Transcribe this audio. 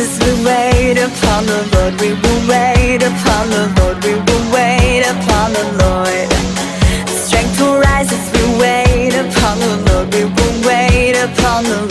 as we wait upon the Lord, we will wait upon the Lord, we will wait upon the Lord. Strength will rise as we wait upon the Lord, we will wait upon the Lord.